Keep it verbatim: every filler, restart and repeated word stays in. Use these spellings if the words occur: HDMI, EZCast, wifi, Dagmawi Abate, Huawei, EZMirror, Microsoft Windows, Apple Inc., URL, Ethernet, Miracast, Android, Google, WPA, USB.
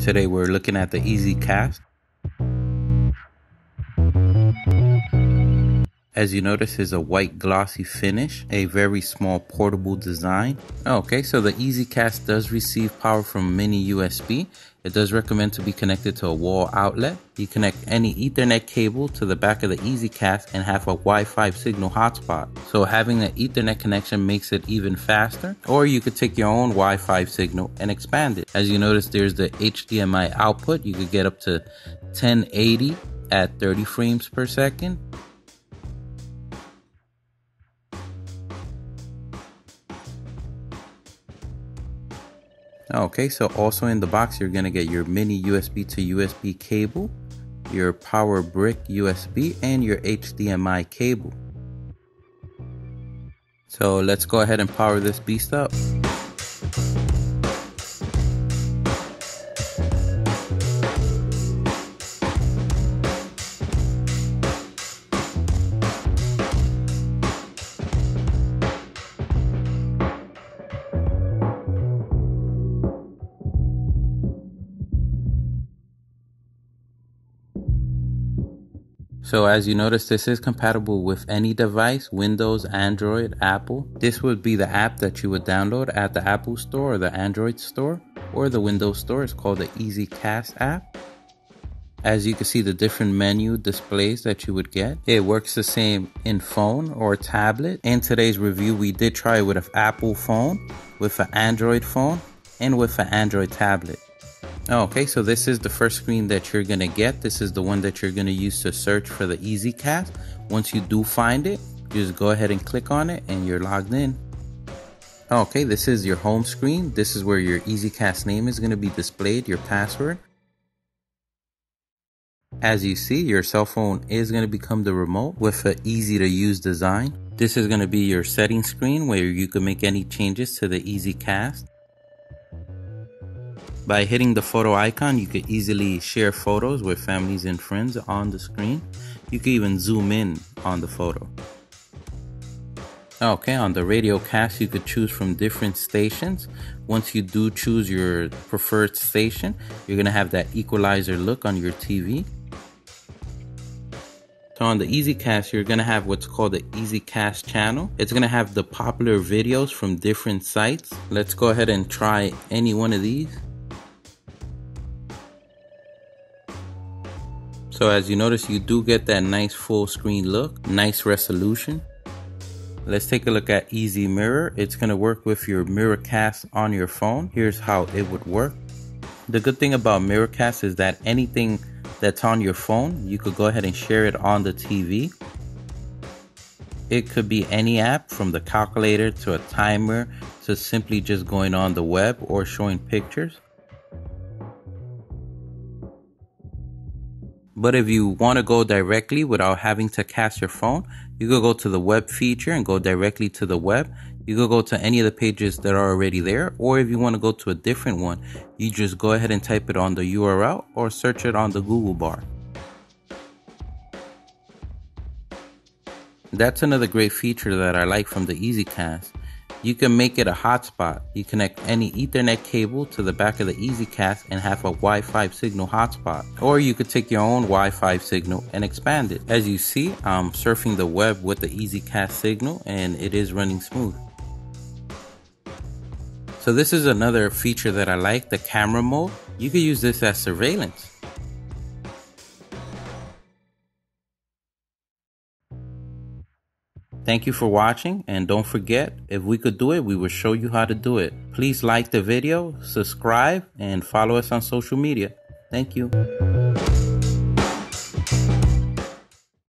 Today we're looking at the EZCast. As you notice, is a white glossy finish, a very small portable design. Okay, so the EZCast does receive power from mini U S B. It does recommend to be connected to a wall outlet. You connect any Ethernet cable to the back of the EZCast and have a Wi-Fi signal hotspot. So having an Ethernet connection makes it even faster, or you could take your own Wi-Fi signal and expand it. As you notice, there's the H D M I output. You could get up to ten eighty at thirty frames per second. Okay, so also in the box, you're going to get your mini U S B to U S B cable, your power brick U S B, and your H D M I cable. So let's go ahead and power this beast up. So as you notice, this is compatible with any device, Windows, Android, Apple. This would be the app that you would download at the Apple Store or the Android Store or the Windows Store. It's called the EZCast app. As you can see, the different menu displays that you would get. It works the same in phone or tablet. In today's review, we did try it with an Apple phone, with an Android phone, and with an Android tablet. Okay, so this is the first screen that you're gonna get. This is the one that you're gonna use to search for the EZCast. Once you do find it, just go ahead and click on it and you're logged in. Okay, this is your home screen. This is where your EZCast name is gonna be displayed, your password. As you see, your cell phone is gonna become the remote with an easy to use design. This is gonna be your settings screen where you can make any changes to the EZCast. By hitting the photo icon, you could easily share photos with families and friends on the screen. You can even zoom in on the photo. Okay, on the Radiocast, you could choose from different stations. Once you do choose your preferred station, you're gonna have that equalizer look on your T V. So on the EZCast, you're gonna have what's called the EZCast channel. It's gonna have the popular videos from different sites. Let's go ahead and try any one of these. So as you notice, you do get that nice full screen look, nice resolution. Let's take a look at EZMirror. It's gonna work with your Miracast on your phone. Here's how it would work. The good thing about Miracast is that anything that's on your phone, you could go ahead and share it on the T V. It could be any app, from the calculator to a timer to simply just going on the web or showing pictures. But if you want to go directly without having to cast your phone, you could go to the web feature and go directly to the web. You could go to any of the pages that are already there, or if you want to go to a different one, you just go ahead and type it on the U R L or search it on the Google bar. That's another great feature that I like from the EZCast. You can make it a hotspot. You connect any Ethernet cable to the back of the EZCast and have a Wi-Fi signal hotspot. Or you could take your own Wi-Fi signal and expand it. As you see, I'm surfing the web with the EZCast signal and it is running smooth. So this is another feature that I like, the camera mode. You could use this as surveillance. Thank you for watching, and don't forget, if we could do it, we will show you how to do it. Please like the video, subscribe, and follow us on social media. Thank you.